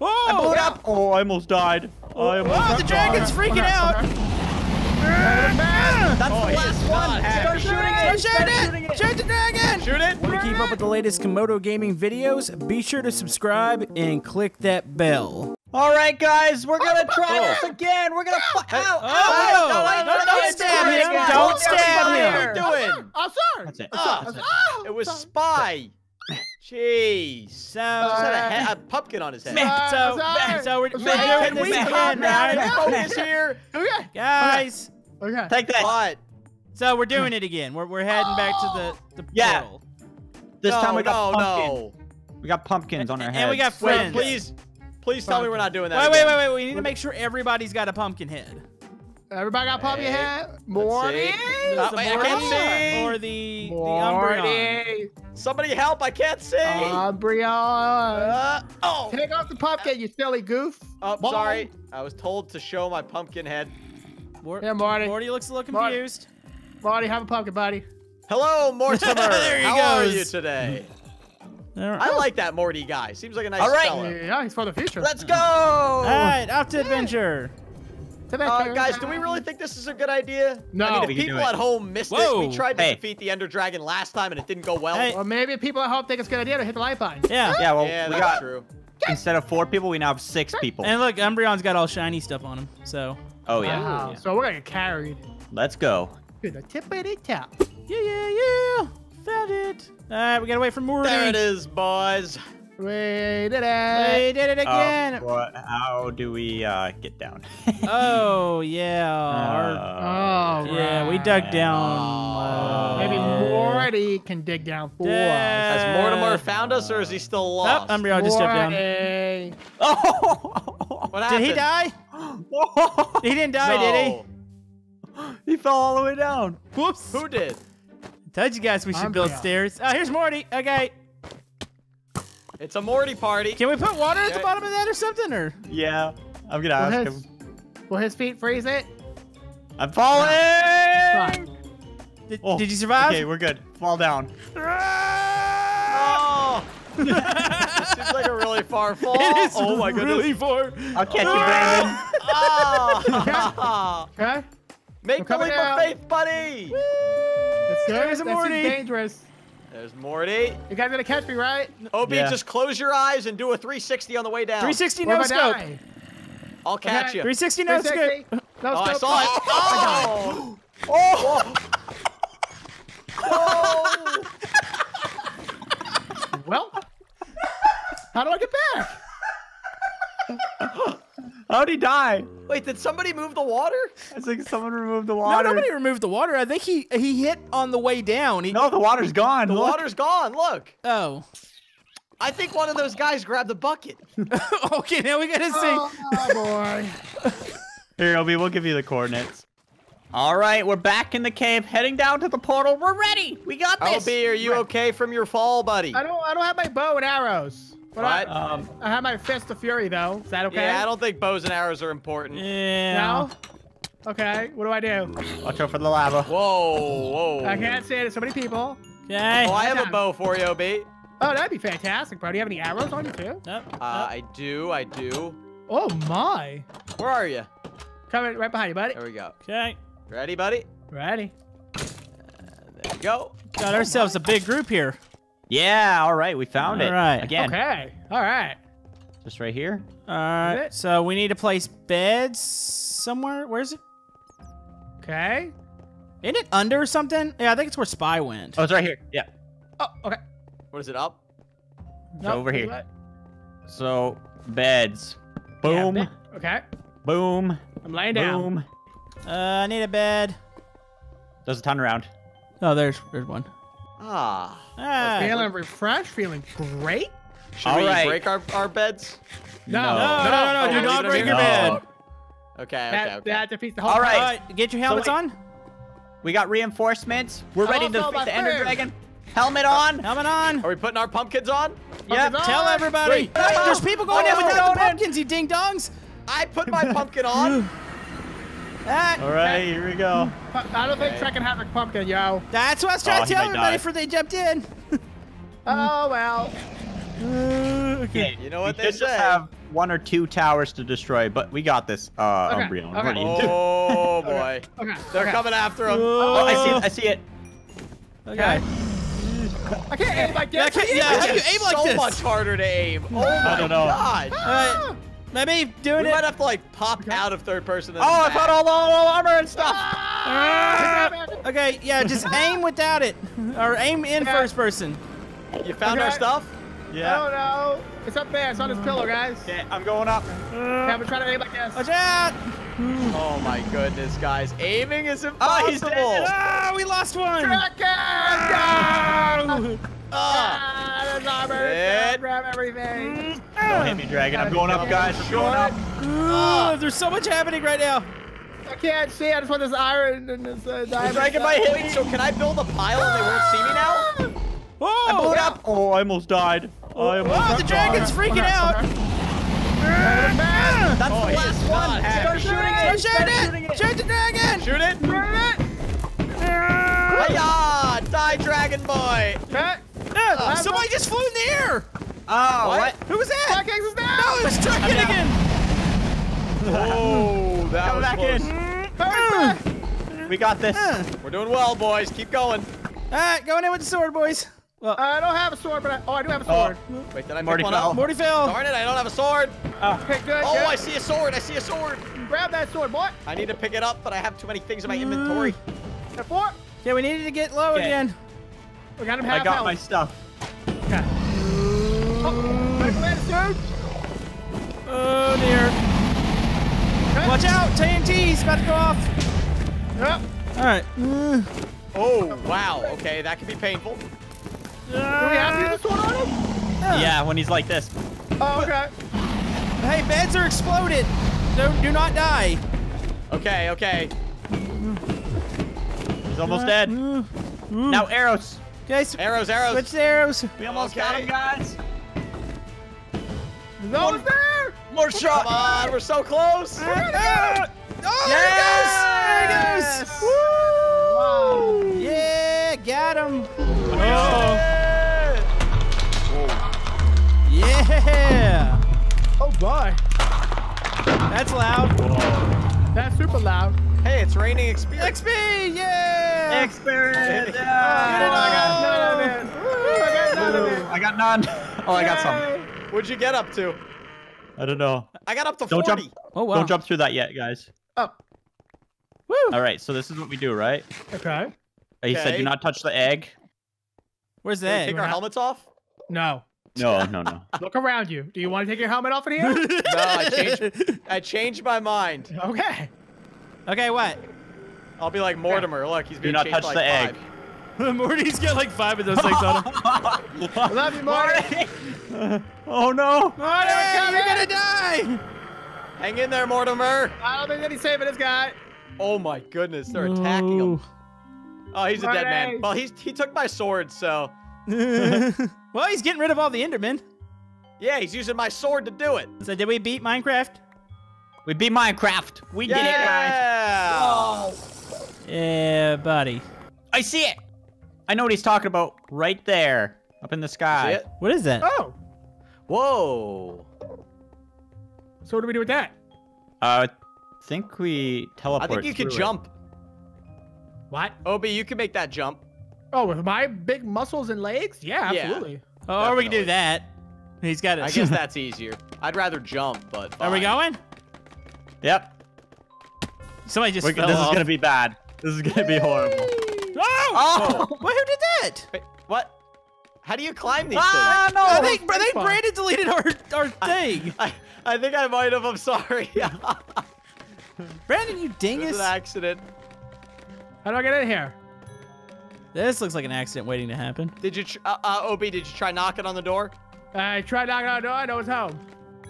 Whoa! I blew it up. Oh, I almost died. Oh, the dragon's freaking out. That's the last one. Start shooting it. Shoot the dragon. Shoot it. Want to keep up with the latest Camodo Gaming videos? Be sure to subscribe and click that bell. All right, guys, we're gonna try this again. We're gonna don't stab him! Don't stab him! What are you doing? Oh, sorry. That's it. Oh, it was Spy. Jeez. So had a pumpkin on his head. So we're doing this again, right? Focus here, guys. Okay. Take that. So we're doing it again. We're heading back to the portal. This time we got pumpkins. We got pumpkins on our heads. And we got friends. Please tell me we're not doing that. Wait. We need to make sure everybody's got a pumpkin head. Everybody got a pumpkin head? Morty? I can't see. Or the Umbreon. Somebody help. I can't see. Umbreon. Take off the pumpkin, you silly goof. Oh, sorry. I was told to show my pumpkin head. Yeah, Morty. Morty looks a little confused. Morty, have a pumpkin, buddy. Hello, Mortimer. There he goes. How are you today? I like that Morty guy. Seems like a nice fella. Yeah, he's for the future. Let's go! All right, out to adventure. Guys, do we really think this is a good idea? No. I mean, if people at home missed this, we tried to defeat the Ender Dragon last time and it didn't go well. Or maybe people at home think it's a good idea to hit the light button. Yeah. Yeah, well, we got true. Instead of 4 people, we now have 6 people. And look, Umbreon's got all shiny stuff on him, so. Oh, yeah. Wow. So we're going to get carried. Let's go. To the tip of the top. Yeah. Found it. All right, we gotta wait for Morty. There it is, boys. We did it again. But how do we get down? Yeah, we dug down. Maybe Morty can dig down for us. Has Mortimer found us, or is he still lost? Umbreon just stepped down. Oh! What happened? Did he die? He didn't die, did he? He fell all the way down. Whoops! Who did? Told you guys we should build stairs. Oh, here's Morty. Okay. It's a Morty party. Can we put water at the bottom of that or something? Or yeah, I'm gonna ask him. Will his feet freeze it? I'm falling. Did you survive? Okay, we're good. Fall down. Oh. This seems like a really far fall. It is my goodness. Really far. I'll catch you, Brandon. Okay. Make the leap of faith, buddy. Woo. There's Morty. Dangerous. There's Morty. You guys gonna catch me, right? Obi, just close your eyes and do a 360 on the way down. 360 no scope. I'll catch you. 360 no scope. Oh, I saw it. Oh! Oh! Well, how do I get back? How'd he die? Wait, did somebody move the water? I think someone removed the water. No, nobody removed the water. I think he hit on the way down. No, the water's gone. The water's gone. Look. Oh. I think one of those guys grabbed the bucket. Okay, now we gotta see. Oh, boy. Here, Obi, we'll give you the coordinates. All right, we're back in the cave, heading down to the portal. We're ready. We got this. Obi, are you okay from your fall, buddy? I don't have my bow and arrows. What? I have my Fist of Fury, though. Is that okay? Yeah, I don't think bows and arrows are important. Yeah. No? Okay, what do I do? Watch out for the lava. Whoa. I can't see it. There's so many people. Okay. Oh, I have a bow for you, OB. Oh, that'd be fantastic, bro. Do you have any arrows on you, too? Nope. I do. Oh, my. Where are you? Coming right behind you, buddy. There we go. Okay. Ready, buddy? Ready. There we go. Got ourselves a big group here. Yeah, all right, we found it. All right. Again. Okay, all right. Just right here. All right, so we need to place beds somewhere. Where is it? Okay. Isn't it under something? Yeah, I think it's where Spy went. Oh, it's right here, yeah. Oh, okay. What is it, up? It's over here. What? So, beds. Boom. Yeah, okay. Boom. I'm laying down. Boom. I need a bed. There's a ton around. Oh, there's one. Ah, feeling refreshed, feeling great. Should we break our beds? No. Do not break your bed. Okay. That defeats the whole thing. All right, get your helmets on. We got reinforcements. We're ready to defeat the Ender Dragon. Helmet on. Helmet on. Are we putting our pumpkins on? Yep. Tell everybody. There's people going down without the pumpkins, you ding dongs. I put my pumpkin on. All right, here we go. I don't think Trek and Havoc pumpkin, yo. That's what I was trying to tell everybody before they jumped in. Oh, well. Okay. You know what they say. Just have 1 or 2 towers to destroy, but we got this, Umbreon. Okay. What do you do? Oh boy. Okay. They're coming after him. Oh, I see it. Okay. I can't aim like that. Yeah, how do you aim like this? So much harder to aim. Oh my god. All right. Maybe doing it. We might have to like pop out of third person. Oh, I found all armor and stuff. Okay, yeah, just aim without it, or aim in first person. You found our stuff? Yeah. Oh no, it's up there. It's on this pillar, guys. Yeah, I'm going up. Yeah, we're trying to aim like this. Watch out! Oh my goodness, guys, aiming is impossible. Oh, he's dead. Oh, we lost one. Dragon! No! Ah, grab everything. Don't hit me, Dragon. I'm going up, guys. I'm going up. There's so much happening right now. I can't see. I just want this iron and this diamond. Dragon might hit me, so can I build a pile and they won't see me now? Whoa! I blew it up. Oh, I almost died. Oh, the dragon's freaking out. That's the last one. Start shooting it. Shoot the dragon. Shoot it. Hi-ya! Die, Dragon Boy. Somebody just flew in the air! Oh, what? Who was that? No, it was Dragon again! Oh, that was back in. We got this. We're doing well, boys. Keep going. All right, going in with the sword, boys. Well, I don't have a sword, but I do have a sword. Oh. Wait, did I pick one up? Morty fell. Darn it, I don't have a sword. Okay, good, good. I see a sword. I see a sword. Grab that sword, boy. I need to pick it up, but I have too many things in my inventory. Yeah, we needed to get low again. We got him half health. My stuff. Okay. Oh dear. Good. Watch out, TNT's about to go off. Yep. All right. Oh wow. Okay, that could be painful. Do we have this one on him? Yeah, when he's like this. Oh okay. Hey, beds are exploded. Do not die. Okay. Okay. He's almost dead. Now arrows. Guys, arrows. Switch the arrows. We almost got him, guys. More there. More shot. Come on, we're so close. Oh, there he goes. Woo! Wow. Yeah, got him. Oh. Yeah. Oh boy. That's loud. Whoa. That's super loud. Hey, it's raining experience. XP, yeah! Experience. Oh, I got none. Oh, I got some. What'd you get up to? I don't know. I got up to 40. Jump. Oh wow! Don't jump through that yet, guys. Oh. Woo! All right, so this is what we do, right? Okay. He said, "Do not touch the egg." Where's the egg? Take our helmets off? No. No. Look around you. Do you want to take your helmet off in here? No, I changed my mind. Okay. Okay, what? I'll be like Mortimer. Look, he's being chased like five. Do not touch the egg. Morty's got like 5 of those things on him. I love you, Morty. Oh no! Morty, you're gonna die! Hang in there, Mortimer. I don't think that he's saving this guy. Oh my goodness, they're attacking him. Oh, he's a dead man. Well, he took my sword, so. Well, he's getting rid of all the Endermen. Yeah, he's using my sword to do it. So did we beat Minecraft? We beat Minecraft. We did it, guys. Oh. Yeah, buddy. I see it. I know what he's talking about right there, up in the sky. Is it? What is that? Oh. Whoa. So what do we do with that? I think we teleport. I think you could jump. What? Obi, you can make that jump. Oh, with my big muscles and legs? Yeah, absolutely. Oh, or we can do that. He's got it. I guess that's easier. I'd rather jump, but. Fine. Are we going? Yep. Somebody just fell off. This is gonna be bad. This is gonna be horrible. Oh! Well, who did that? Wait, what? How do you climb these things? No, I think Brandon deleted our thing. I think I might have. I'm sorry. Brandon, you dingus! This is an accident. How do I get in here? This looks like an accident waiting to happen. Did you, OB? Did you try knocking on the door? I tried knocking on the door. I know it's home.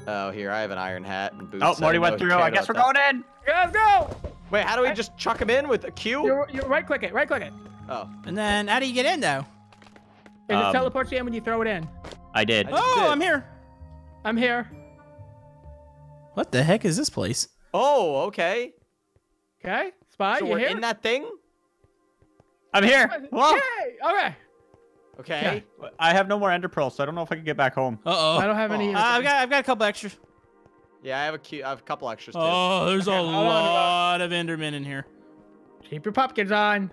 Oh, here, I have an iron hat and boots. Oh, Morty went through. I guess we're going in. Let's go. Wait, how do we just chuck him in with a Q? You right-click it, right-click it. Oh. And then how do you get in, though? It teleports you in when you throw it in. I did. I did. I'm here. I'm here. What the heck is this place? Oh, okay. Okay, Spy, so you here? So we're in that thing? I'm here. Whoa. Yay. Okay. Okay. Yeah. I have no more ender pearls, so I don't know if I can get back home. Uh-oh. I don't have any. I've got a couple extras. Yeah, I have a couple extras too. Oh, there's a lot of Endermen in here. Keep your pumpkins on.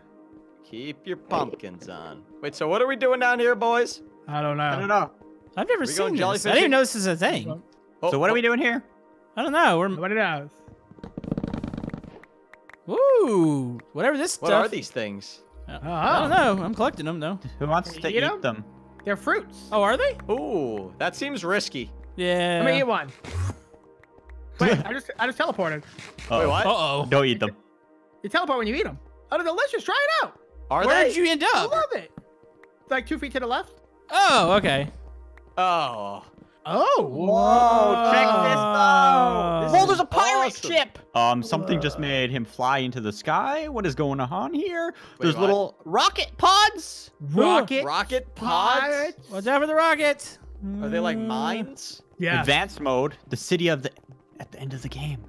Keep your pumpkins on. Wait, so what are we doing down here, boys? I don't know. I don't know. I've never seen this. Jellyfishing? I didn't even know this is a thing. Oh, so what are we doing here? I don't know. We're... Nobody knows. Ooh, whatever this stuff. What are these things? I don't know. I'm collecting them though. Who wants to eat them? They're fruits. Oh, are they? Ooh, that seems risky. Yeah. Let me eat one. Wait, I just teleported. Oh. Wait, what? Uh-oh. Don't eat them. You teleport when you eat them. Oh, they're delicious. Try it out. Where did you end up? I love it. It's like 2 feet to the left. Oh, okay. Oh. Oh. Whoa. Check this out. Oh, there's a pirate ship. Something just made him fly into the sky. What is going on here? There's little rocket pods. Rocket pods? What's up with the rockets? Are they like mines? Yeah. Advanced mode. The city of the... At the end of the game.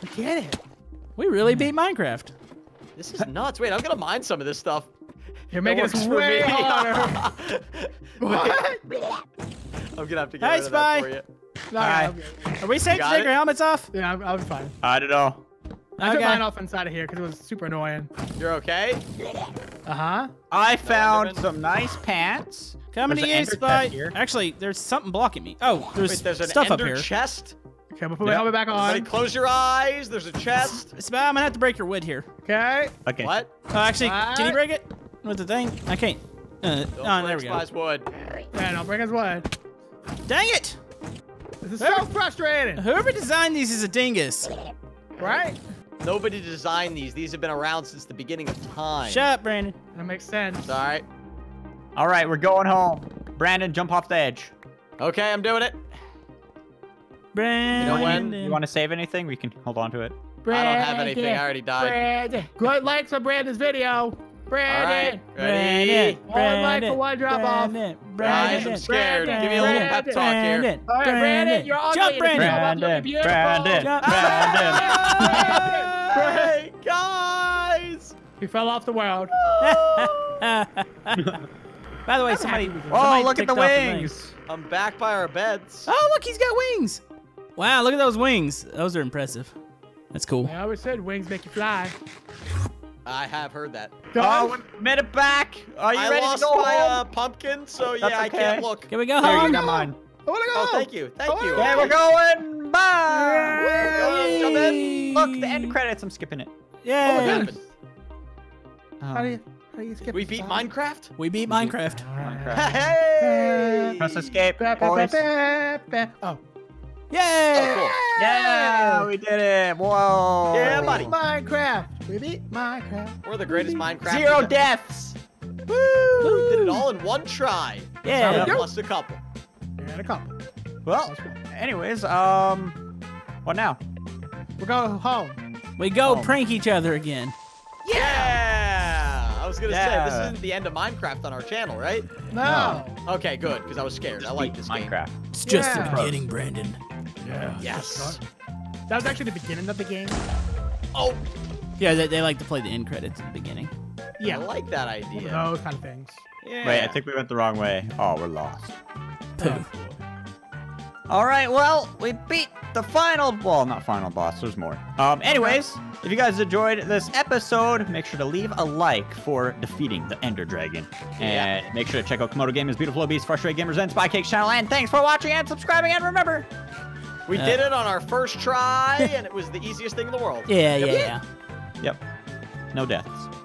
I get it. We really beat Minecraft. This is nuts. Wait, I'm gonna mine some of this stuff. You're making it way harder. What? I'm gonna have to get rid of that for you. No, hi, Spy. Are we safe to take our helmets off? Yeah, I'll be fine. I don't know. I took mine off inside of here because it was super annoying. You're okay? Uh-huh. I found some nice pants. Coming to you, Spy. Actually, there's something blocking me. Oh, there's an stuff up here. Chest. Okay, I'm gonna put my helmet back on. Everybody close your eyes. There's a chest. Spy, I'm gonna have to break your wood here. Okay. Okay. What? Oh, actually, can you break it with the thing? I can't. There we go. Spy's wood. Yeah, don't break his wood. Dang it! This is so frustrating. Whoever designed these is a dingus. Right? Nobody designed these. These have been around since the beginning of time. Shut up, Brandon. That makes sense. It's all right. All right, we're going home. Brandon, jump off the edge. Okay, I'm doing it. Brandon. You know when? You want to save anything? We can hold on to it. Brandon. I don't have anything. I already died. Brandon. Good likes on Brandon's video. Brandon. All right. Ready? One like for one drop off. Brandon. I'm scared. Brandon. Give me a little pep talk here. All right, Brandon. You're all jump, Brandon. Brandon. Brandon. Great guys. He fell off the world. By the way, somebody look at the wings. I'm back by our beds. Oh, look. He's got wings. Wow, look at those wings. Those are impressive. That's cool. I always said wings make you fly. I have heard that. Oh, made it back. Are you ready to go home? I lost my pumpkin, so yeah, okay. I can't look. Can we go home? Come on. I want to go home. Thank you. Thank you. Yeah, we're going. Bye. We're going. Jump in. Look, the end credits. I'm skipping it. Yeah. What happened? How do you skip it? We beat Minecraft? We beat Minecraft. Hey. Press escape, boys. Oh. Yay! Oh, cool. Yeah, we did it! Whoa! Yeah, buddy! Minecraft! We beat Minecraft! We're the greatest Minecraft! Zero deaths! Woo! We did it all in one try! Yeah! Plus a couple. And a couple. Well, anyways, what now? We'll go home. We go prank each other again. Yeah! I was gonna say, this isn't the end of Minecraft on our channel, right? No! Okay, good, because I was scared. I like this Minecraft. It's just the beginning, Brandon. Yeah. Yes. That was actually the beginning of the game. Oh. Yeah, they like to play the end credits at the beginning. Yeah. I like that idea. Those kind of things. Yeah. Wait, I think we went the wrong way. Oh, we're lost. Poof. All right, well, we beat the final... Well, not final boss. There's more. Anyways, if you guys enjoyed this episode, make sure to leave a like for defeating the Ender Dragon. And make sure to check out Camodo Gaming's Beautiful Obese, Frustrated Gamers, and Spy Cake's channel. And thanks for watching and subscribing. And remember... We did it on our first try, and it was the easiest thing in the world. Yeah, yep. No deaths.